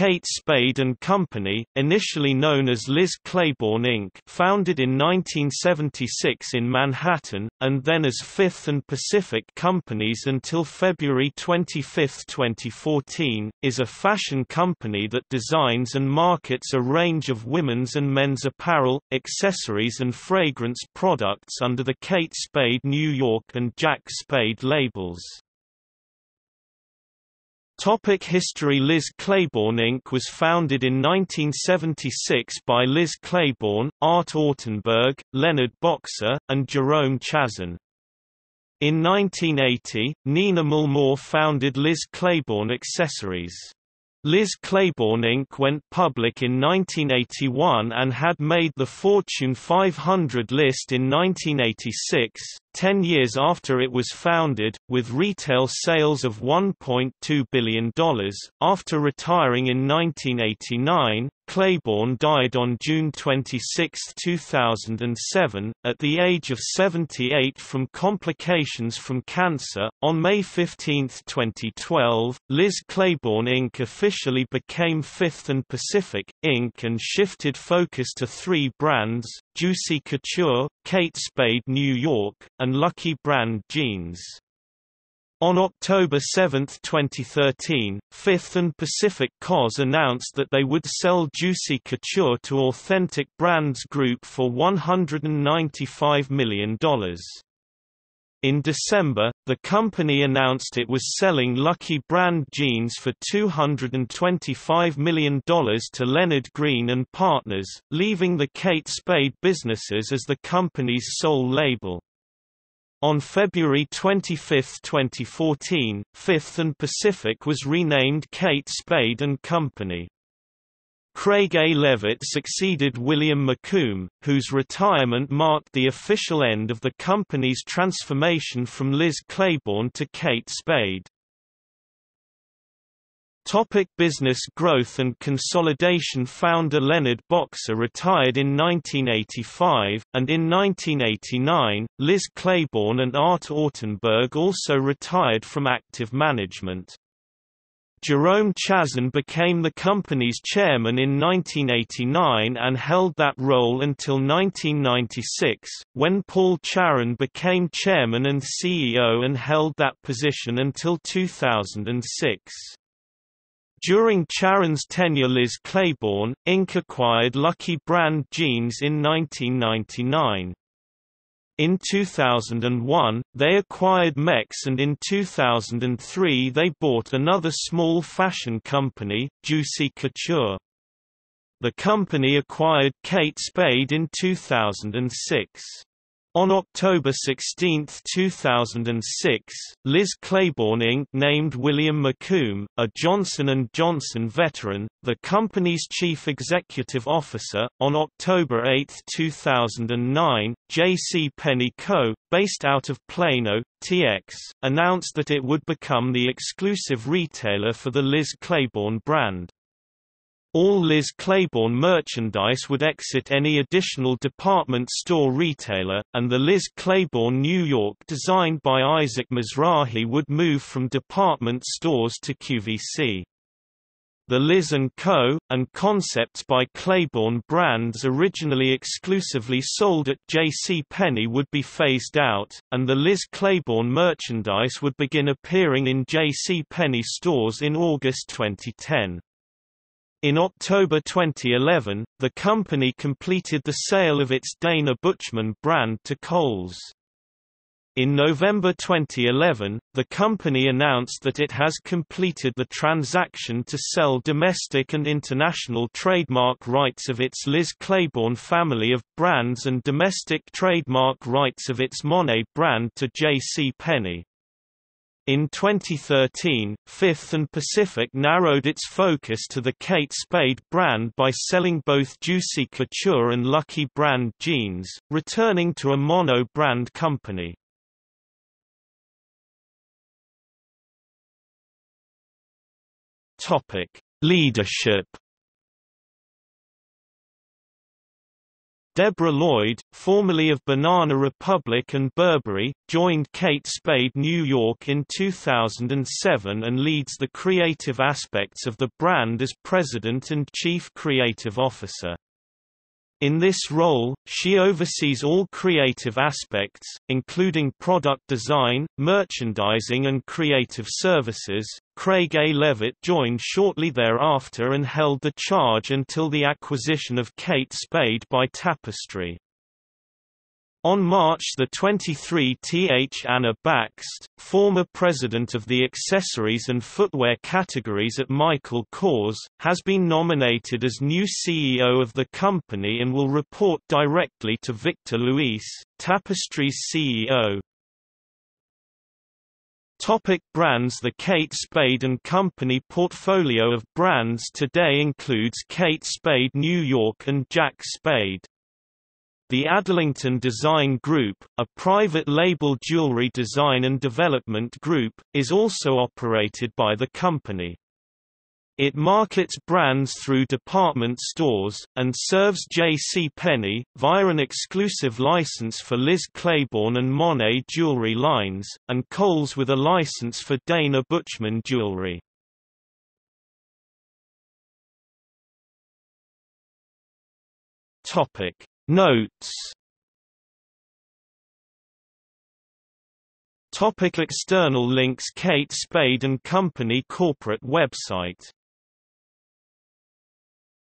Kate Spade and Company, initially known as Liz Claiborne Inc., founded in 1976 in Manhattan, and then as Fifth and Pacific Companies until February 25, 2014, is a fashion company that designs and markets a range of women's and men's apparel, accessories and fragrance products under the Kate Spade New York and Jack Spade labels. Topic history. Liz Claiborne Inc. was founded in 1976 by Liz Claiborne, Art Ortenberg, Leonard Boxer, and Jerome Chazen. In 1980, Nina Millmore founded Liz Claiborne Accessories. Liz Claiborne Inc. went public in 1981 and had made the Fortune 500 list in 1986, 10 years after it was founded, with retail sales of $1.2 billion. After retiring in 1989, Claiborne died on June 26, 2007, at the age of 78 from complications from cancer. On May 15, 2012, Liz Claiborne Inc. officially became Fifth and Pacific, Inc. and shifted focus to three brands: Juicy Couture, Kate Spade New York, and Lucky Brand Jeans. On October 7, 2013, Fifth and Pacific Cos announced that they would sell Juicy Couture to Authentic Brands Group for $195 million. In December, the company announced it was selling Lucky Brand Jeans for $225 million to Leonard Green and Partners, leaving the Kate Spade businesses as the company's sole label. On February 25, 2014, Fifth and Pacific was renamed Kate Spade & Company. Craig A. Levitt succeeded William McComb, whose retirement marked the official end of the company's transformation from Liz Claiborne to Kate Spade. Topic: business growth and consolidation. Founder Leonard Boxer retired in 1985, and in 1989, Liz Claiborne and Art Ortenberg also retired from active management. Jerome Chazen became the company's chairman in 1989 and held that role until 1996, when Paul Charron became chairman and CEO and held that position until 2006. During Charron's tenure, Liz Claiborne, Inc. acquired Lucky Brand Jeans in 1999. In 2001, they acquired Mex, and in 2003 they bought another small fashion company, Juicy Couture. The company acquired Kate Spade in 2006. On October 16, 2006, Liz Claiborne Inc. named William McComb, a Johnson & Johnson veteran, the company's chief executive officer. On October 8, 2009, J.C. Penney Co., based out of Plano, TX, announced that it would become the exclusive retailer for the Liz Claiborne brand. All Liz Claiborne merchandise would exit any additional department store retailer, and the Liz Claiborne New York, designed by Isaac Mizrahi, would move from department stores to QVC. The Liz & Co. and concepts by Claiborne brands originally exclusively sold at JCPenney would be phased out, and the Liz Claiborne merchandise would begin appearing in JCPenney stores in August 2010. In October 2011, the company completed the sale of its Dana Butchman brand to Kohl's. In November 2011, the company announced that it has completed the transaction to sell domestic and international trademark rights of its Liz Claiborne family of brands and domestic trademark rights of its Monet brand to JCPenney. In 2013, Fifth and Pacific narrowed its focus to the Kate Spade brand by selling both Juicy Couture and Lucky Brand Jeans, returning to a mono-brand company. Leadership. Deborah Lloyd, formerly of Banana Republic and Burberry, joined Kate Spade New York in 2007 and leads the creative aspects of the brand as president and chief creative officer. In this role, she oversees all creative aspects, including product design, merchandising and creative services. Craig A. Levitt joined shortly thereafter and held the charge until the acquisition of Kate Spade by Tapestry. On March 23, Anna Baxter, former president of the accessories and footwear categories at Michael Kors, has been nominated as new CEO of the company and will report directly to Victor Luis, Tapestry's CEO. Topic brands. The Kate Spade & Company portfolio of brands today includes Kate Spade New York and Jack Spade. The Adlington Design Group, a private label jewelry design and development group, is also operated by the company. It markets brands through department stores, and serves J.C. Penney, via an exclusive license for Liz Claiborne and Monet jewelry lines, and Kohl's with a license for Dana Butchman jewelry. Notes. External links. Kate Spade & Company corporate website.